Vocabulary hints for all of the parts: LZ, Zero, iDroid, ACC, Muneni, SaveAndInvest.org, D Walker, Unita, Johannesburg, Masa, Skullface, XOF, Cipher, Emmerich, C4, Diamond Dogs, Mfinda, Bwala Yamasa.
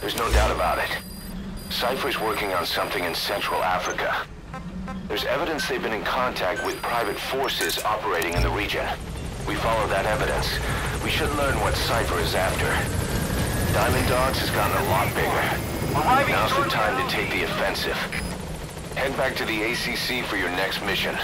There's no doubt about it. Cipher's working on something in Central Africa. There's evidence they've been in contact with private forces operating in the region. We follow that evidence. We should learn what Cipher is after. Diamond Dogs has gotten a lot bigger. Now's the time to take the offensive. Head back to the ACC for your next mission.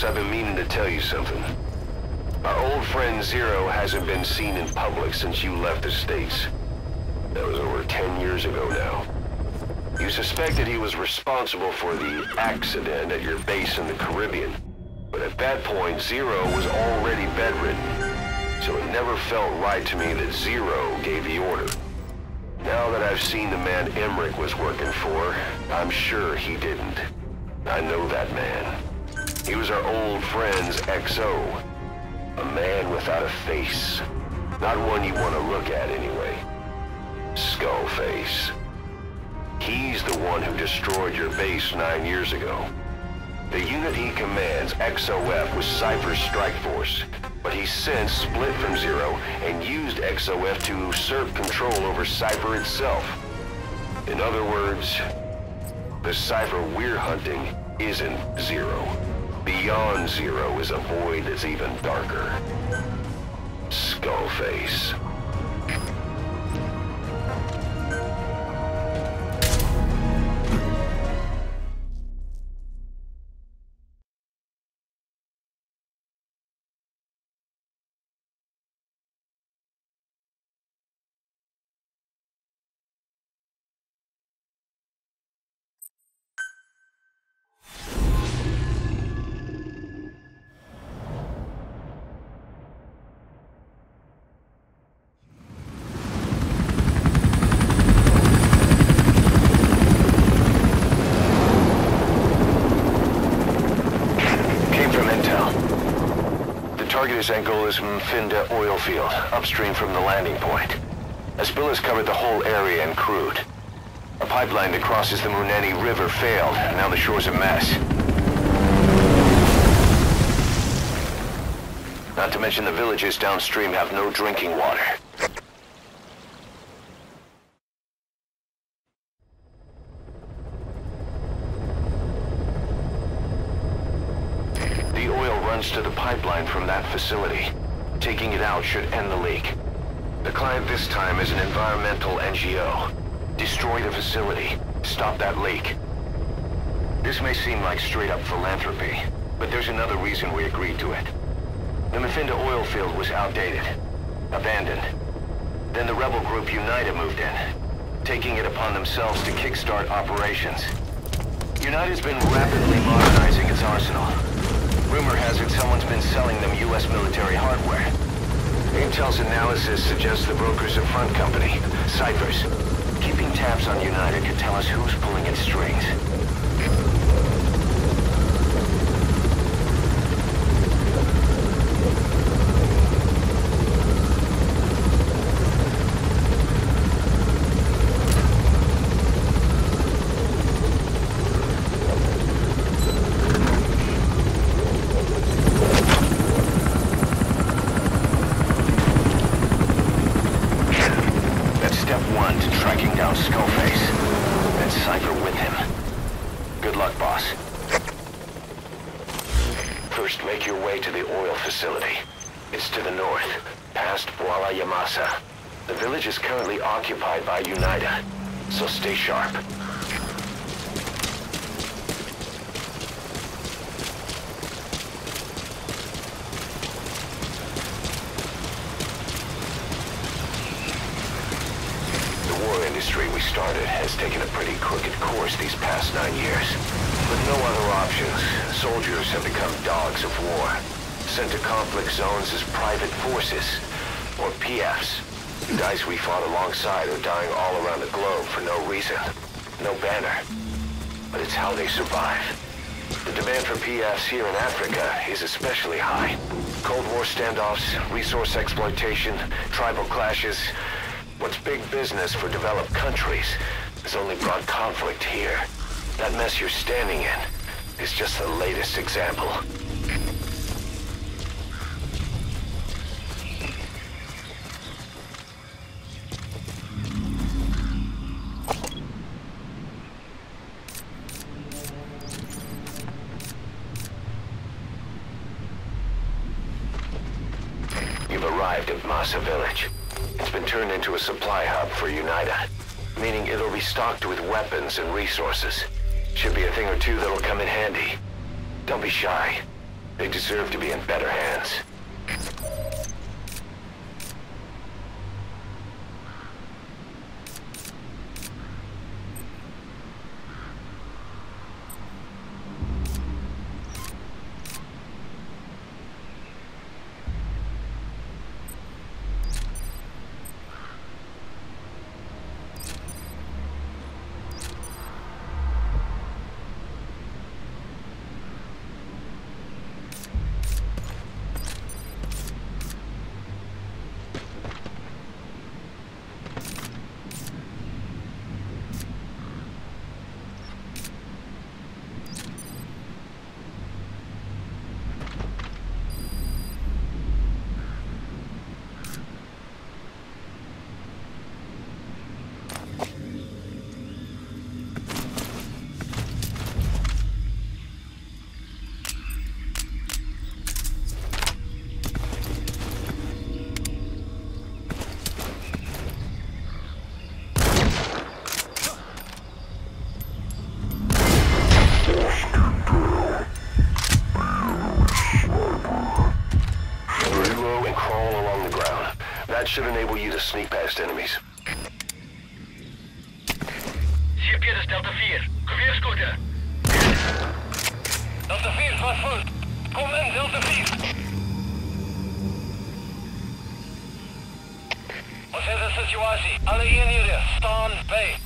I've been meaning to tell you something. Our old friend Zero hasn't been seen in public since you left the States. That was over 10 years ago now. You suspected he was responsible for the accident at your base in the Caribbean. But at that point, Zero was already bedridden. So it never felt right to me that Zero gave the order. Now that I've seen the man Emmerich was working for, I'm sure he didn't. I know that man. He was our old friend's XO, a man without a face, not one you want to look at anyway. Skullface. He's the one who destroyed your base 9 years ago. The unit he commands, XOF, was Cipher's strike force, but he since split from Zero and used XOF to usurp control over Cipher itself. In other words, the Cipher we're hunting isn't Zero. Beyond Zero is a void that's even darker. Skullface. Target is Angola's Mfinda oil field, upstream from the landing point. A spill has covered the whole area and crude. A pipeline that crosses the Muneni River failed, and now the shore's a mess. Not to mention the villages downstream have no drinking water. To the pipeline from that facility. Taking it out should end the leak. The client this time is an environmental NGO. Destroy the facility. Stop that leak. This may seem like straight-up philanthropy, but there's another reason we agreed to it. The Mfinda oil field was outdated, abandoned. Then the rebel group Unita moved in, taking it upon themselves to kickstart operations. Unita's been rapidly modernizing its arsenal. Rumor has it someone's been selling them U.S. military hardware. Intel's analysis suggests the broker's a front company, Cipher's. Keeping tabs on United could tell us who's pulling its strings. make your way to the oil facility. It's to the north, past Bwala Yamasa. The village is currently occupied by Unita, so stay sharp. We started has taken a pretty crooked course these past 9 years. With no other options, soldiers have become dogs of war, sent to conflict zones as private forces, or PFs. The guys we fought alongside are dying all around the globe for no reason, no banner. But it's how they survive. The demand for PFs here in Africa is especially high. Cold War standoffs, resource exploitation, tribal clashes. What's big business for developed countries has only brought conflict here. That mess you're standing in is just the latest example. You've arrived at Masa Village. It's been turned into a supply hub for Unita, meaning it'll be stocked with weapons and resources. Should be a thing or two that'll come in handy. Don't be shy. They deserve to be in better hands. Should enable you to sneak past enemies. Sierpierres Delta 4, geweerskutter. Delta 4 gaat voor. Kom in, Delta 4. Wat is de situatie? Alle eenheden staan bij.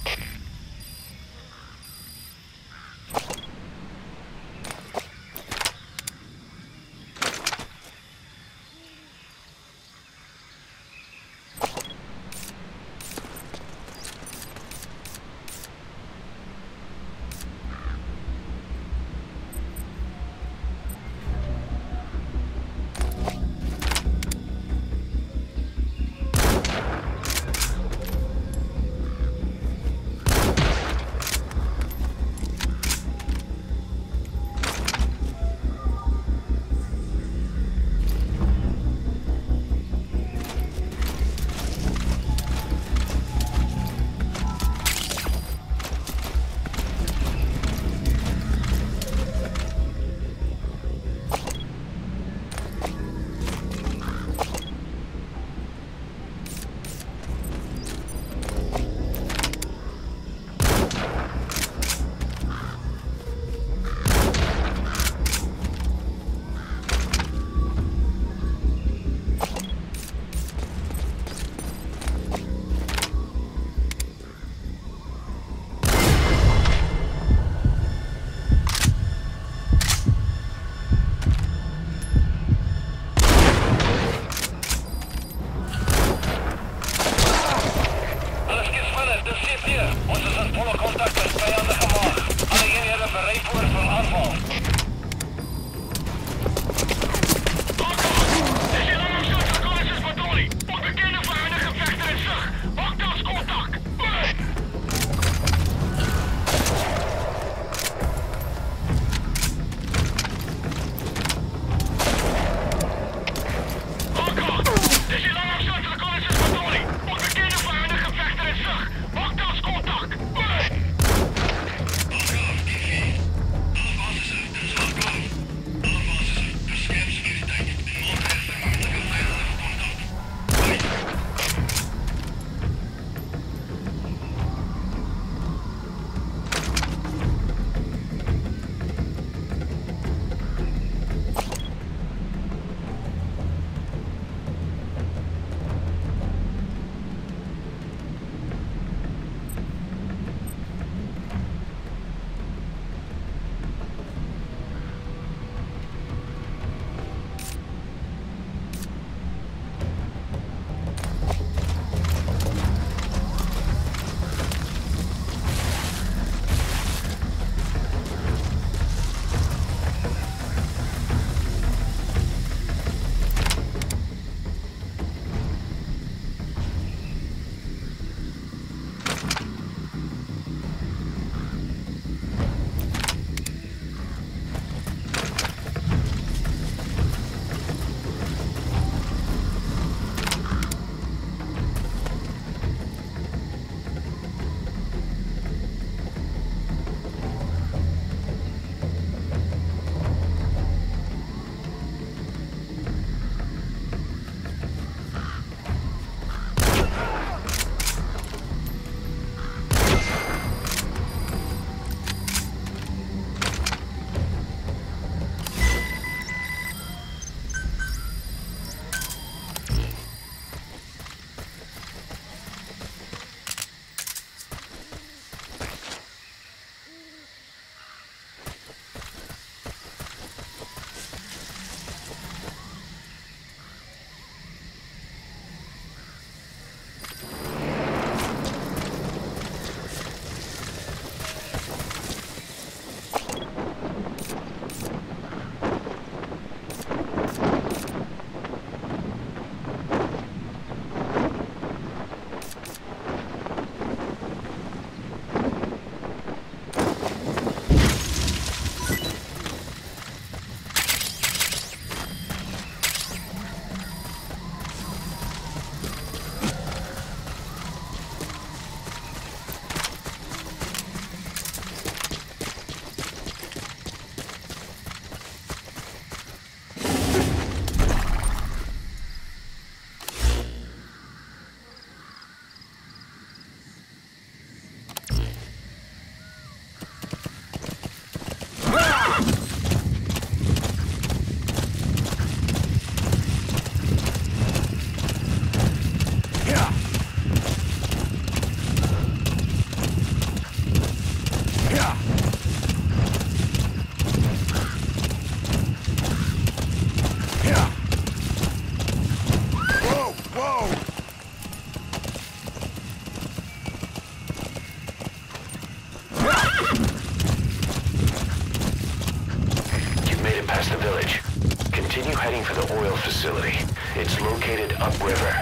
keep heading for the oil facility. It's located upriver.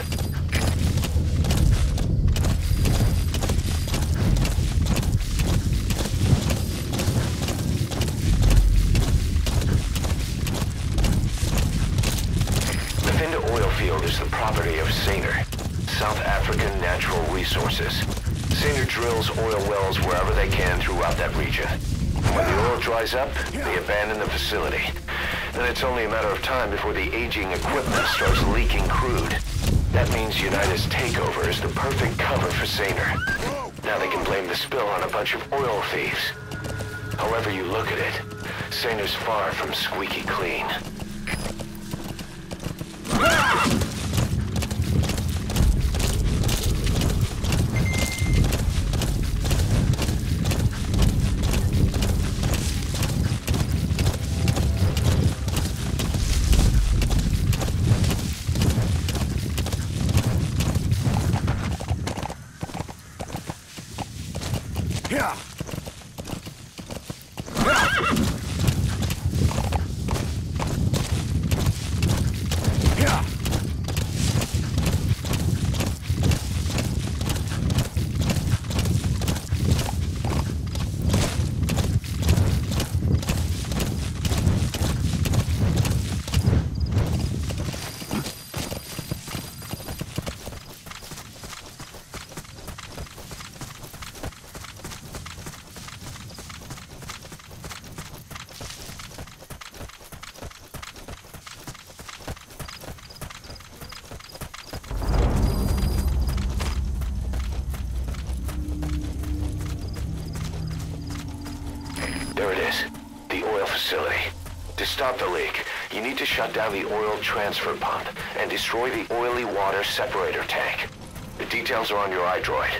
The Mfinda oil field is the property of Saner, South African Natural Resources. Saner drills oil wells wherever they can throughout that region. When the oil dries up, they abandon the facility. Then it's only a matter of time before the aging equipment starts leaking crude. That means Unita's takeover is the perfect cover for Saner. Now they can blame the spill on a bunch of oil thieves. However you look at it, Saner's far from squeaky clean. To stop the leak, you need to shut down the oil transfer pump and destroy the oily water separator tank. The details are on your iDroid.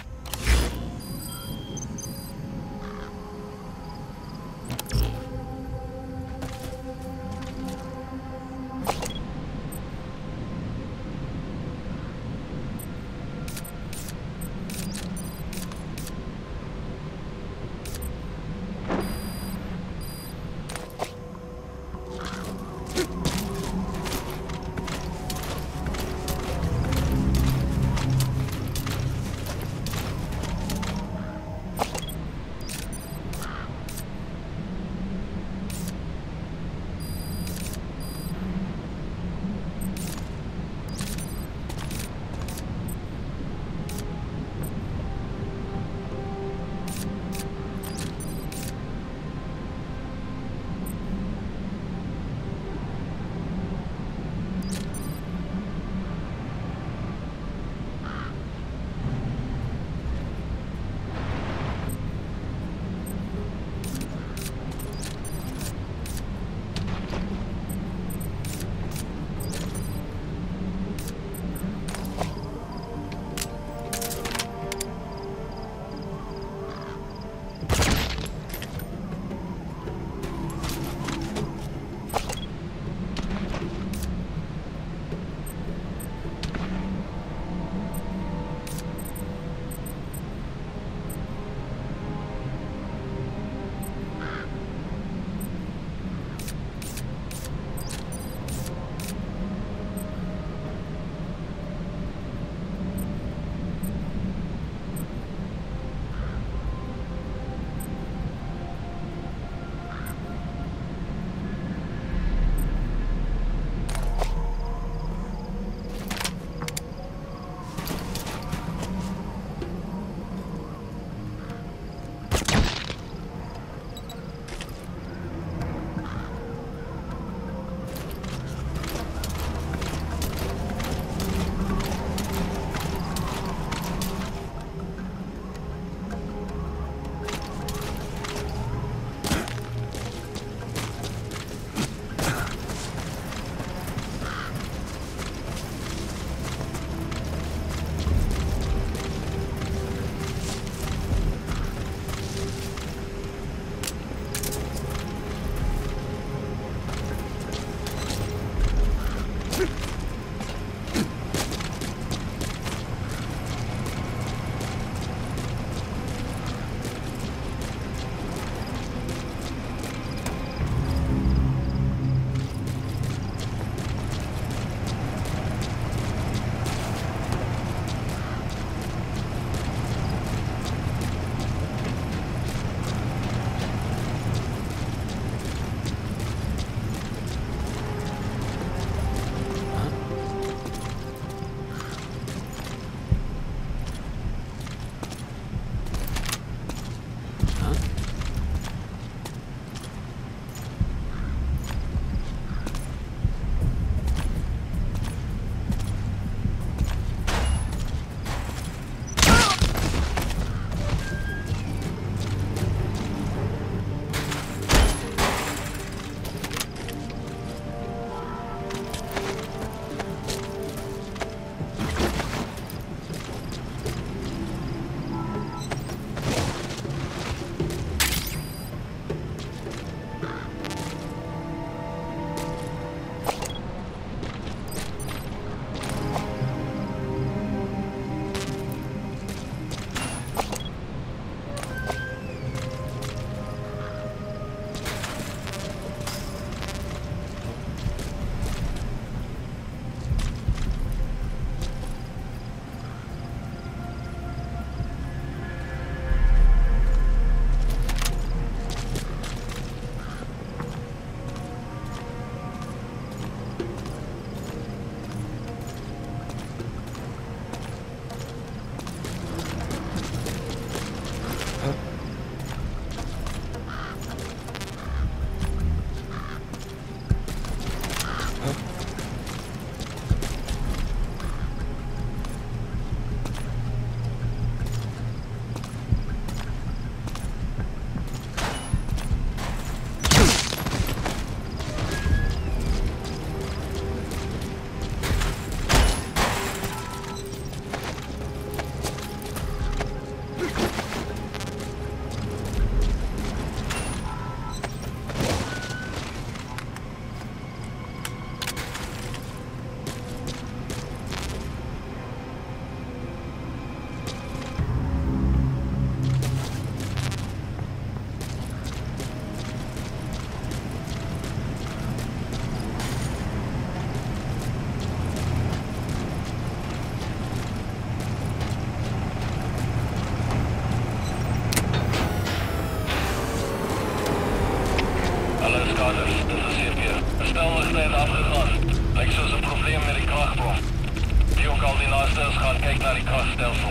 coördinaten gaan kijken naar die krachtstelsel.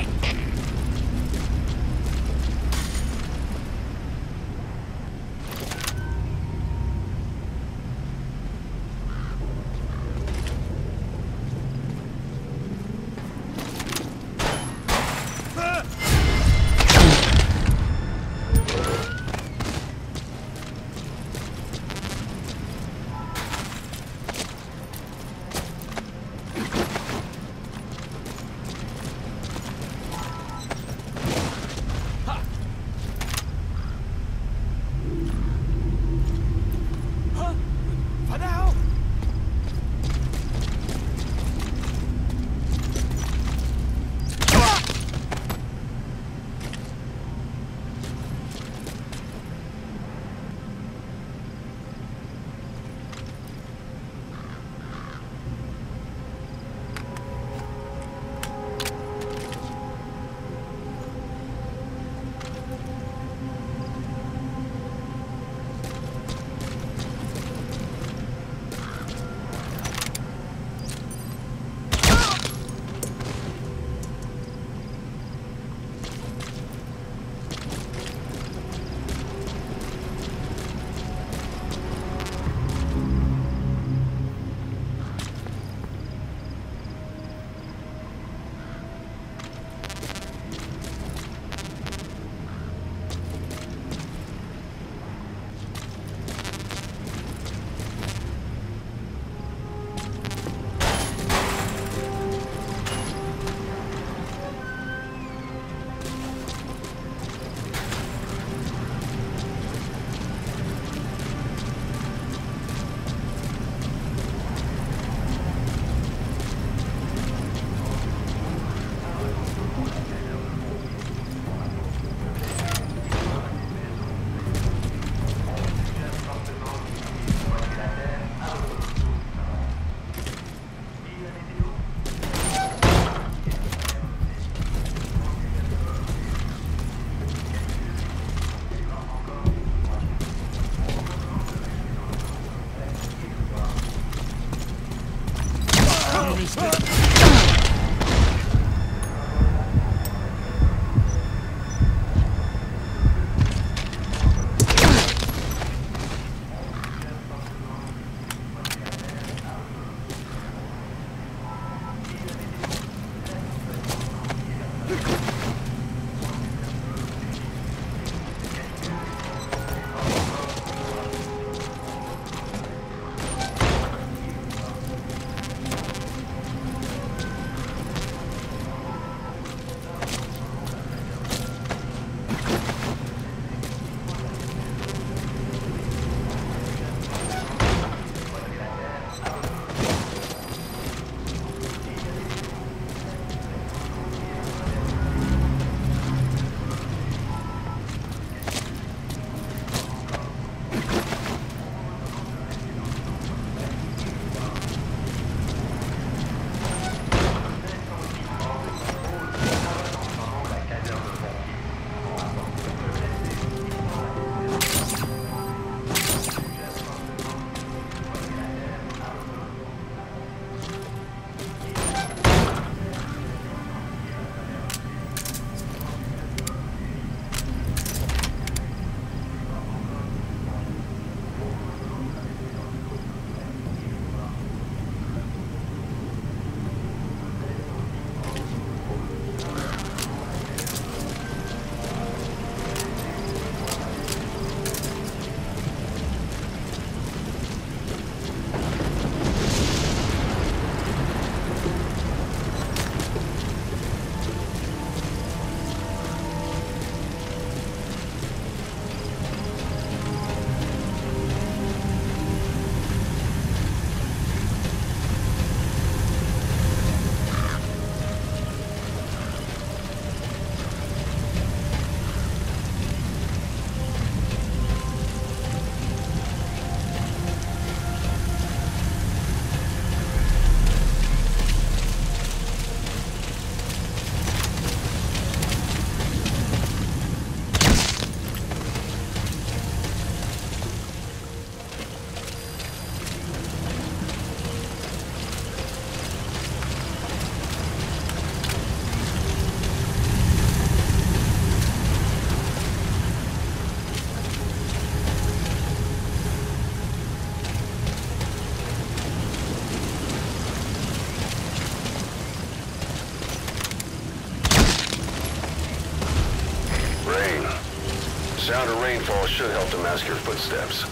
Sounder rainfall should help to mask your footsteps.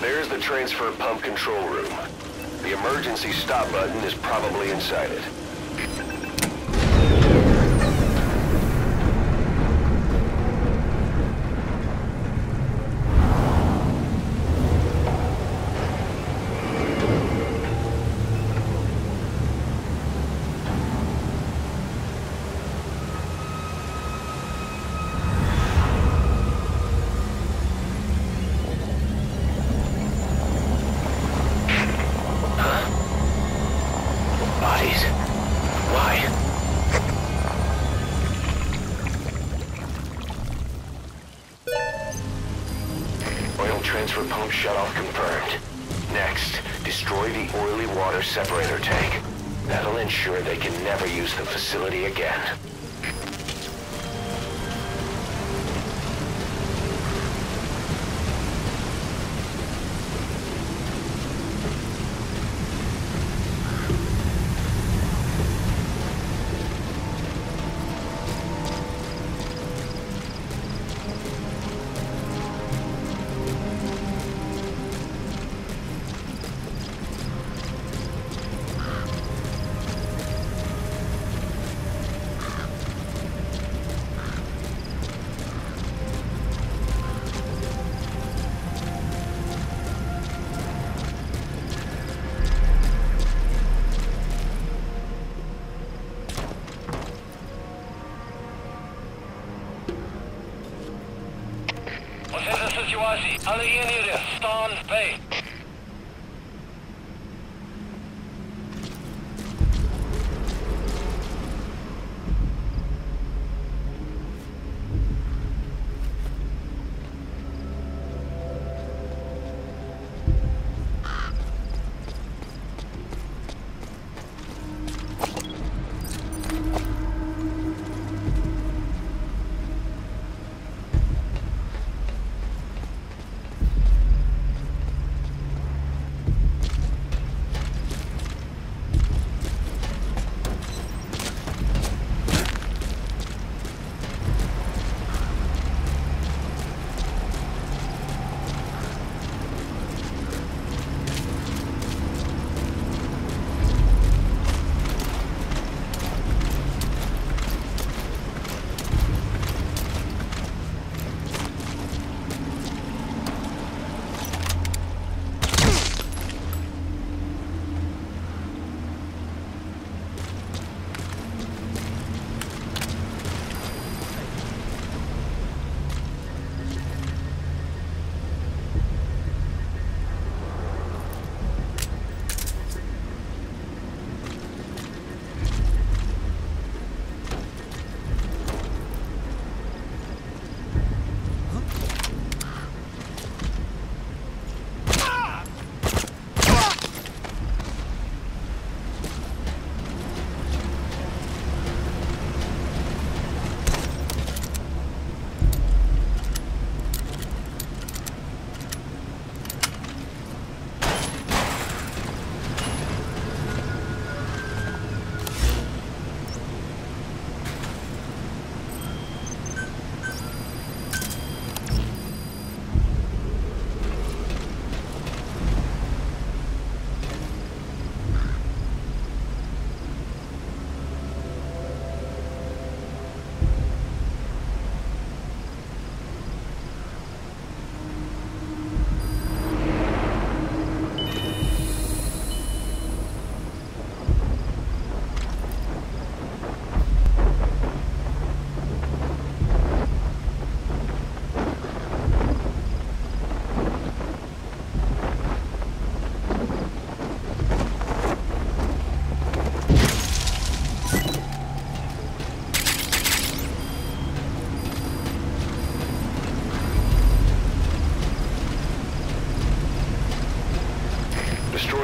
There's the transfer pump control room. The emergency stop button is probably inside it. Alle hier in der Storm Bay.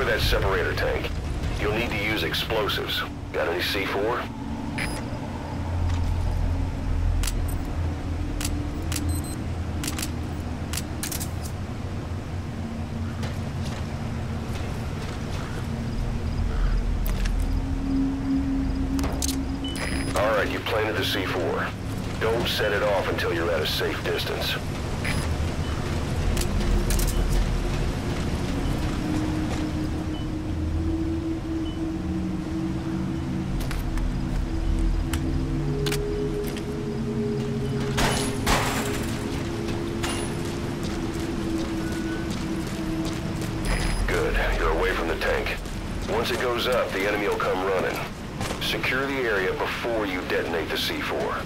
That separator tank. You'll need to use explosives. Got any C4? planted the C4. Don't set it off until you're at a safe distance. Up, the enemy will come running. Secure the area before you detonate the C4.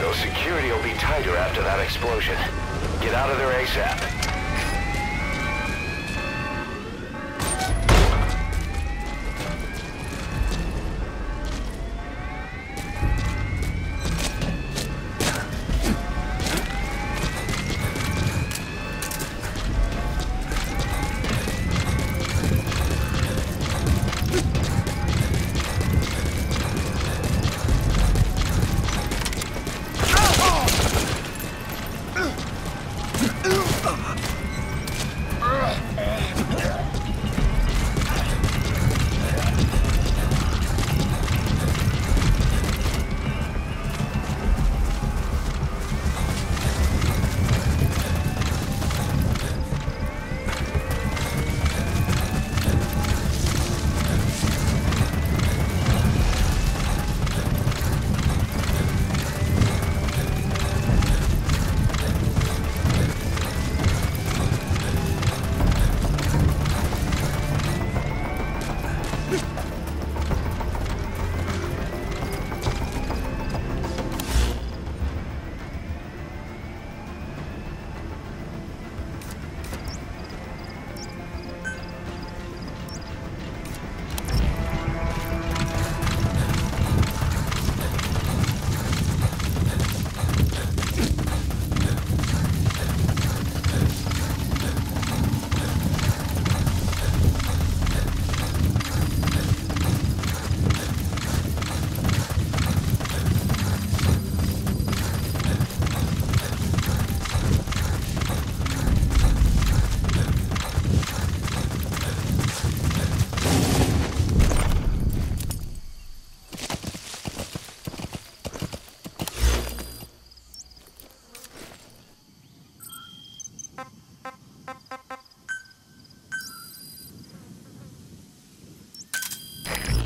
Though security will be tighter after that explosion. Get out of there ASAP.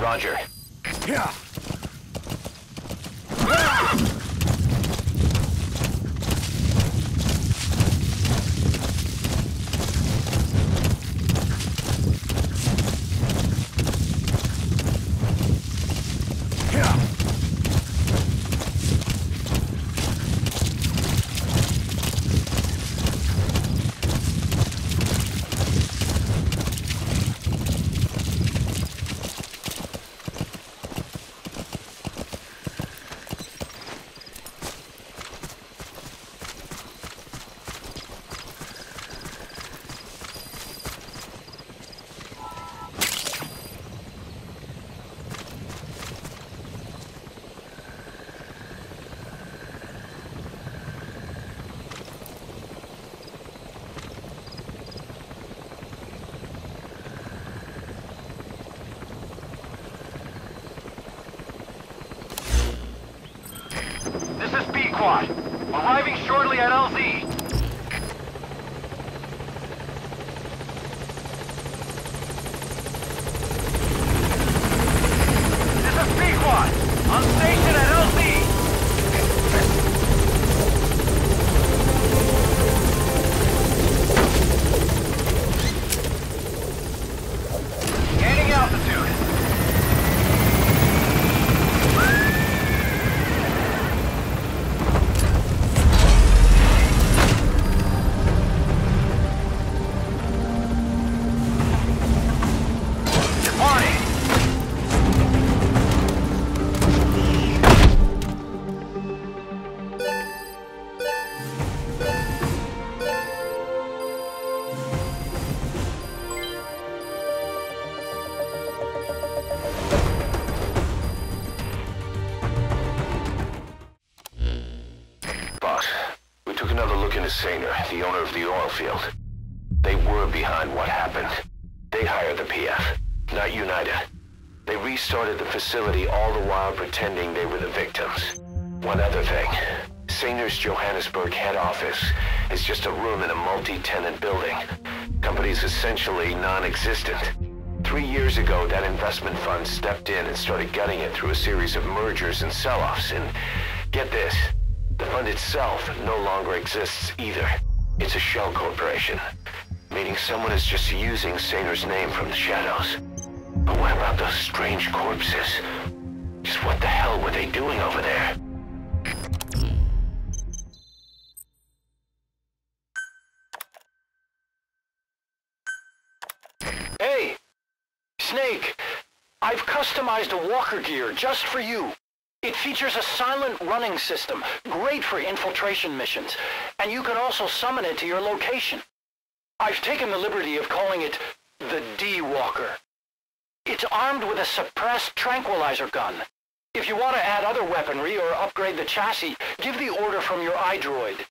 Roger. Yeah. Arriving shortly at LZ. The owner of the oil field. They were behind what happened. They hired the PF, not Unita. They restarted the facility all the while pretending they were the victims. One other thing, Sanger's Johannesburg head office is just a room in a multi-tenant building. Company's essentially non-existent. 3 years ago, that investment fund stepped in and started gutting it through a series of mergers and sell-offs, and get this, the fund itself no longer exists either. It's a shell corporation, meaning someone is just using Sanger's name from the shadows. But what about those strange corpses? Just what the hell were they doing over there? I've customized a walker gear just for you. It features a silent running system, great for infiltration missions, and you can also summon it to your location. I've taken the liberty of calling it the D Walker. It's armed with a suppressed tranquilizer gun. If you want to add other weaponry or upgrade the chassis, give the order from your iDroid.